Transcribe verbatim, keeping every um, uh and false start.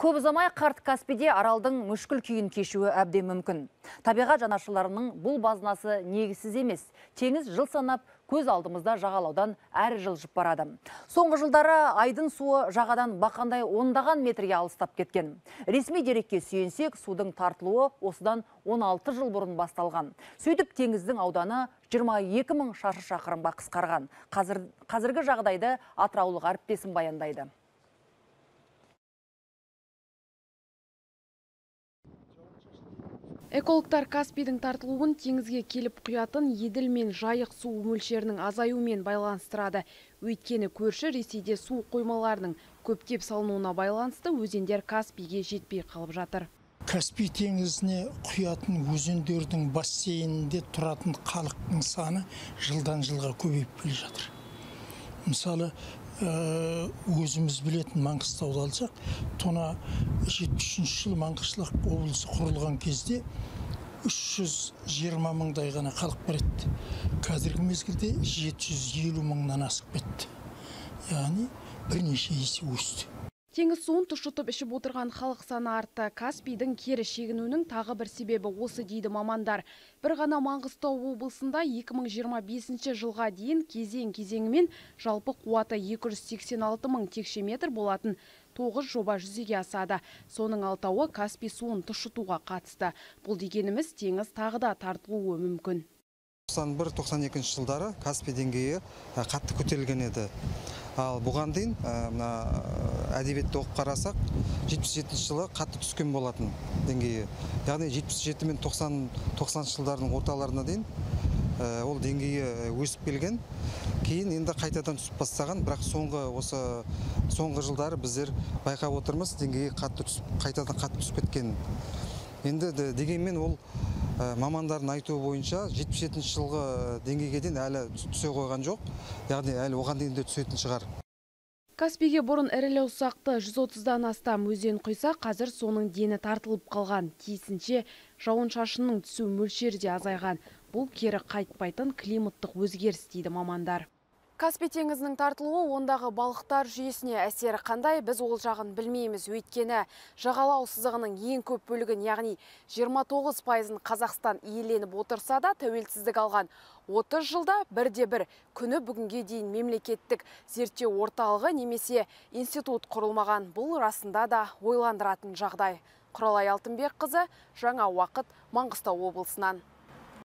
Көп ұзамай қарт Каспийде аралдың мүшкіл күйін кешуі әбден мүмкін. Табиғат жанашырларының бұл базынасы негізсіз емес. Теңіз жыл санап, көз алдымызда жағалаудан әр жылжып барады. Соңғы жылдары айдын суы жағадан бақандай ондаған метрге алыстап кеткен. Ресми дерекке сүйенсек, судың тартылуы осыдан он алты жыл бұрын басталған. Сөйтіп теңіздің ауданы жиырма екі мың шаршы шақырымға қысқарған. Қазір, қазіргі жағдайды атыраулық әріптесім баяндайды. Экологтар Каспийдің тартылуын теңізге келіп құятын еділ мен жайық су мөлшерінің азаюымен байланыстырады. Өйткені көрші Ресейде су қоймаларының көптеп салынуына байланысты өзендер Каспийге жетпей қалып жатыр. Каспий теңізіне құятын өзендердің бассейнінде тұратын халықтың саны жылдан жылға көбейіп келе жатыр. Мысалы, өзіміз білетін Маңғыстауды алсақ, тона жетпіс үшінші жыл Маңғышлақ облысы құрылған кезде үш жүз жиырма мыңдай ғана халық бар еді. Қазіргі мезгілде жеті жүз елу мыңнан асып кетті. Яғни бірнеше есе өсті. Теңіз суын тұщытып ішіп отырған халық саны артты. Каспийдің кері шегінуінің тағы бір себебі осы дейді мамандар. Бір ғана Маңғыстау облысында екі мың жиырма бесінші жылға дейін кезең-кезеңімен жалпы қуаты екі жүз сексен алты мың текше метр болатын тоғыз жоба жүзеге асады. Соның алтауы Каспий суын тұщытуға қатысты. Бұл дегеніміз теңіз тағы да тартылуы мүмкін. тоқсан бір тоқсан екінші жылдары Каспий деңгейі қатты көтерілген еді. Ал бұған дейін әдебиетті оқып қарасақ, жетпіс жетінші жылы қатты түскен болатын деңгейі. Яғни жетпіс жеті мен тоқсаныншы жылдардың орталарына дейін ол деңгейі өсіп келген. Кейін енді қайтадан түсіп бастаған, бірақ соңғы осы соңғы жылдары біздер байқап отырмыз, деңгейі қатты түсіп, қайтадан қатты түсіп кеткен. Енді дегенмен ол мамандардың айтуы бойынша жетпіс жетінші жылғы деңгейге дейін әлі түсе қойған жоқ, яғни әлі оған дейін де түсетін шығар. Каспийге бұрын ірілі ұсақты жүз отыздан астам өзен құйса, қазір соның дені тартылып қалған. Тиісінше жауын-шашынның түсу мөлшері де азайған. Бұл кері қайтпайтын климаттық өзгеріс дейді мамандар. Каспий теңізінің тартылуы ондағы балықтар жүйесіне әсері қандай, біз ол жағын білмейміз. Өйткені жағалау сызығының ең көп бөлігін, яғни жиырма тоғыз пайызын Қазақстан иеленіп отырса да, тәуелсіздік алған отыз жылда бірде бір күні бүгінге дейін мемлекеттік зерттеу орталығы немесе институт құрылмаған. Бұл расында да ойландыратын жағдай. Құралай Алтынбек қызы, Жаңа Уақыт, Маңғыстау облысынан.